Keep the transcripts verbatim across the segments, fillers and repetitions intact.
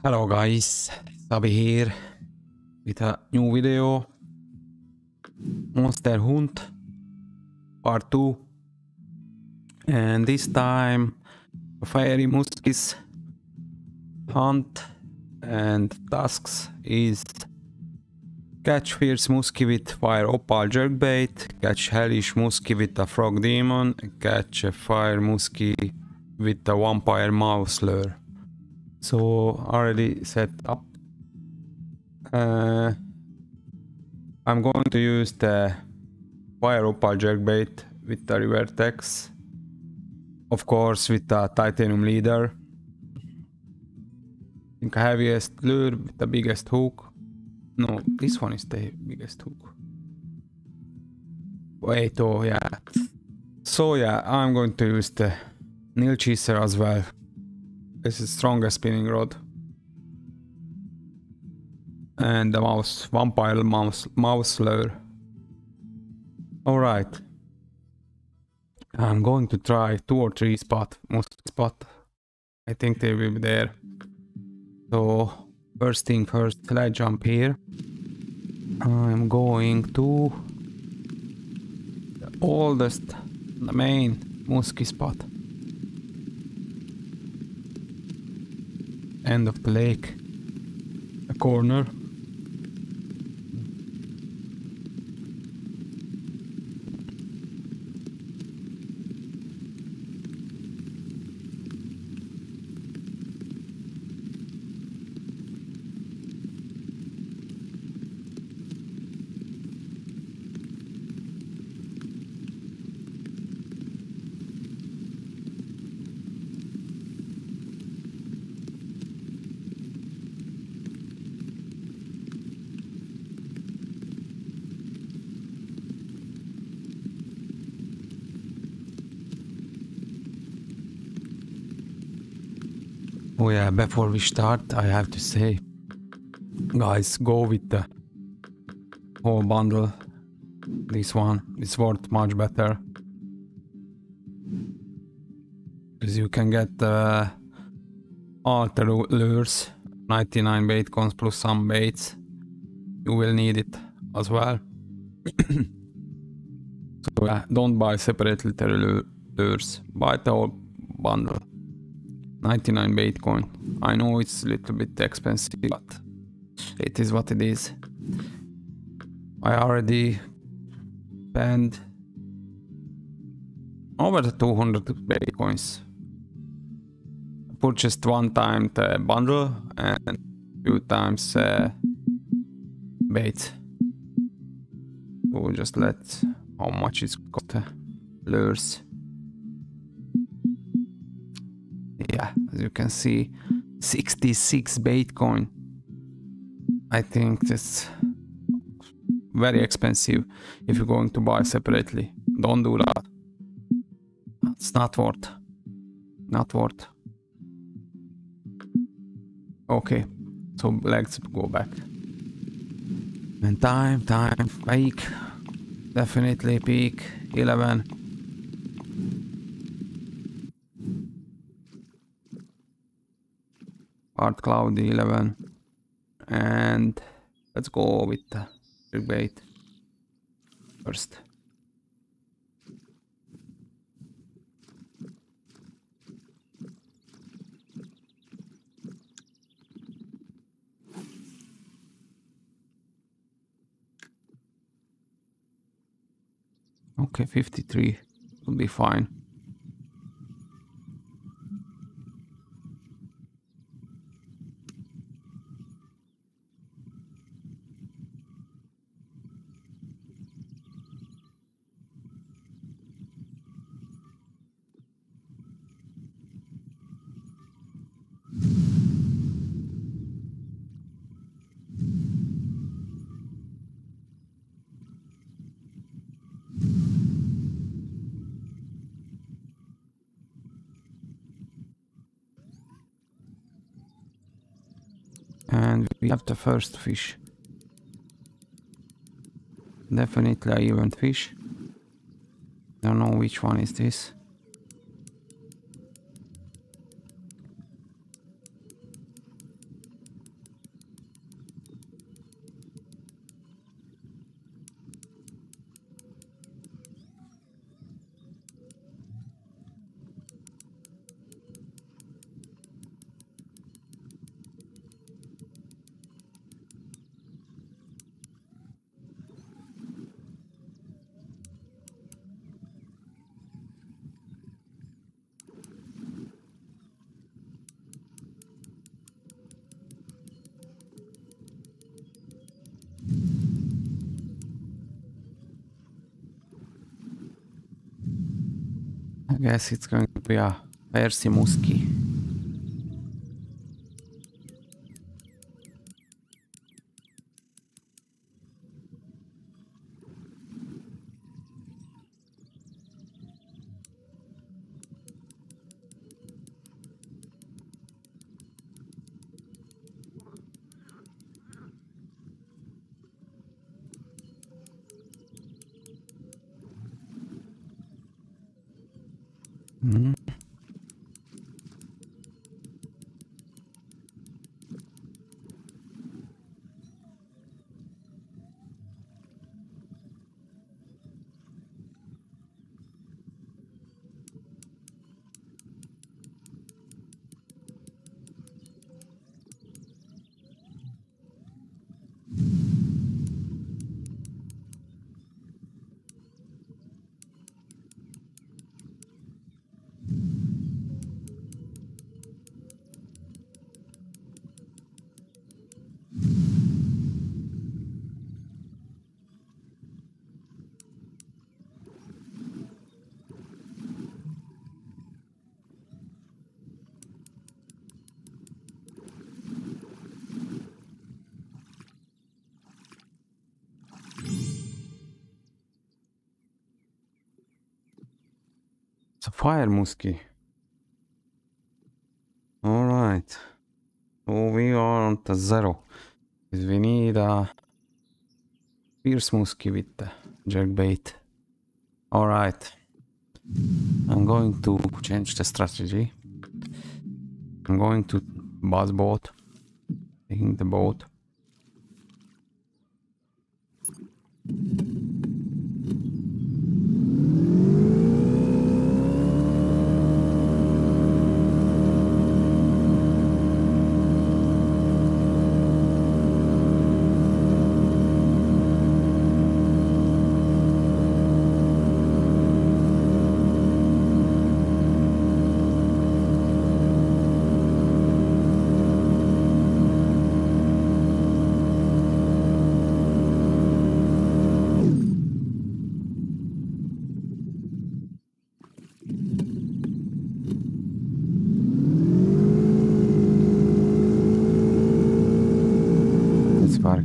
Hello guys, Sabi here with a new video. Monster Hunt Part two, and this time Fiery Muskies hunt and tasks is catch Fierce Muskie with Fire Opal Jerkbait, catch Hellish Muskie with a Frog Demon, catch a Fire Muskie with the Vampire Mouse lure. So already set up. Uh, I'm going to use the Fire Opal Jerkbait with the Revertex, of course with the Titanium Leader. I think heaviest lure with the biggest hook. No, this one is the biggest hook. Wait, oh yeah. So yeah, I'm going to use the Nil Cheeser as well. This is stronger spinning rod. And the mouse, vampire mouse, mouse lure. Alright. I'm going to try two or three spot, most spot. I think they will be there. So, first thing first, let's jump here. I'm going to the oldest, the main muskie spot. End of the lake, a corner. Oh yeah, before we start, I have to say, guys, go with the whole bundle. This one is worth much better, because you can get uh, all the lures, ninety-nine bait cons plus some baits. You will need it as well. So yeah, don't buy separate little lures, buy the whole bundle. ninety-nine bait coin. I know it's a little bit expensive, but it is what it is. I already spent over the two hundred bait coins. I purchased one time the bundle and two times uh, bait. So just let's how much it's got uh, lures. Yeah, as you can see, sixty-six bait coin. I think that's very expensive if you're going to buy separately. Don't do that. It's not worth. Not worth. Okay, so let's go back. And time, time, peak. Definitely peak. eleven. Part cloudy, eleven, and let's go with the jerkbait first. Okay, fifty-three will be fine. And we have the first fish. Definitely an even fish. Don't know which one is this. guess it's going to be a Fierce Muskie. Mm-hmm. It's a Fire Muskie. Alright. So we are on the zero. We need a Fierce Muskie with the jerkbait. Alright. I'm going to change the strategy. I'm going to buzz boat. Taking the boat.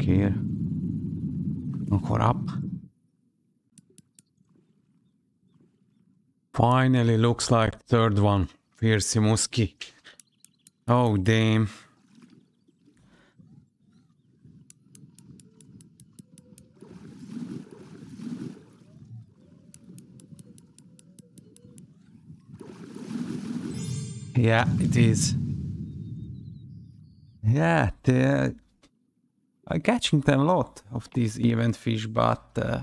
Here, look her up. Finally, looks like third one, Fierce Muskie. Oh damn! Yeah, it is. Yeah, the. I'm catching a lot of these event fish, but uh,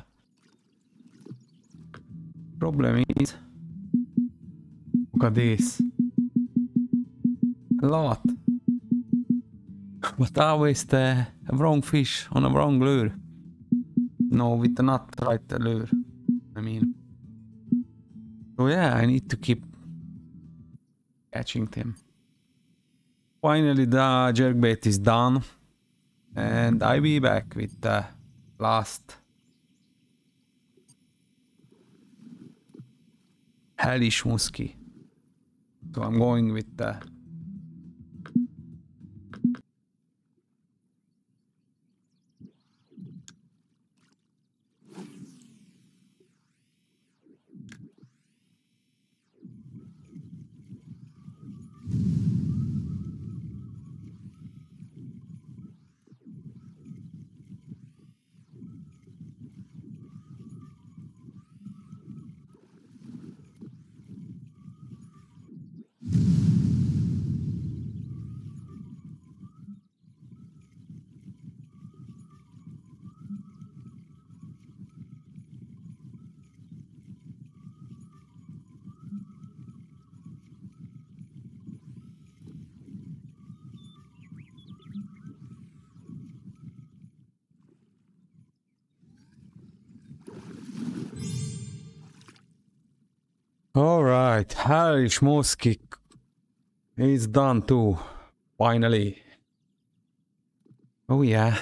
problem is, look at this, a lot, but always the wrong fish on a wrong lure, no, with not right lure, I mean, so yeah, I need to keep catching them. Finally the jerkbait is done. And I'll be back with the last Hellish Muskie. So I'm going with the Alright, Hellish Muskie is done too, finally. Oh yeah.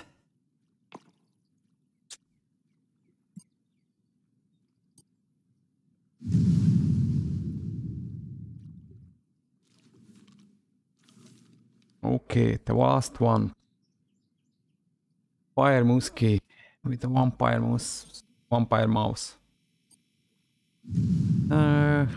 Okay, the last one. Fire Muskie with the vampire mouse. Vampire mouse. Uh,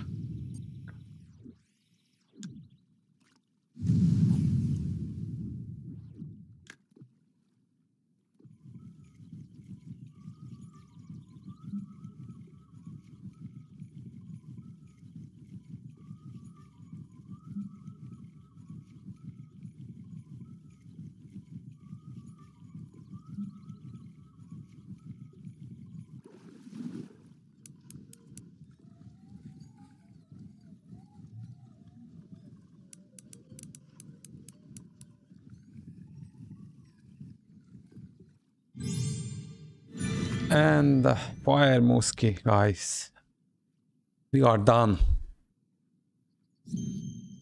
And the Fire Muskie, guys. We are done.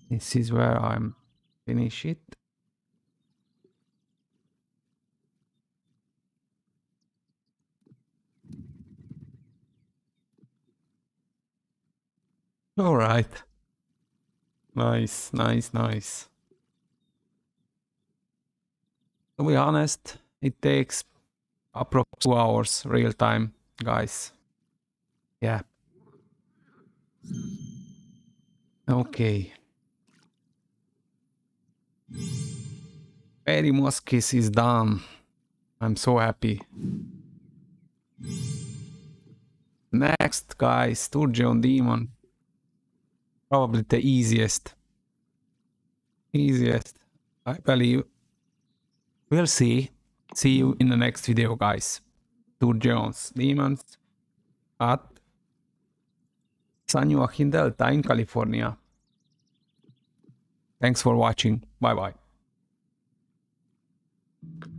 This is where I'm finish it. All right. Nice, nice, nice. To be honest, it takes approximately two hours real time, guys. Yeah. Okay. Fiery Muskies is done. I'm so happy. Next, guys, Sturgeon Demon. Probably the easiest. Easiest, I believe. We'll see. See you in the next video, guys. Sturgeon's Demons at San Joaquin Delta in California. Thanks for watching. Bye bye.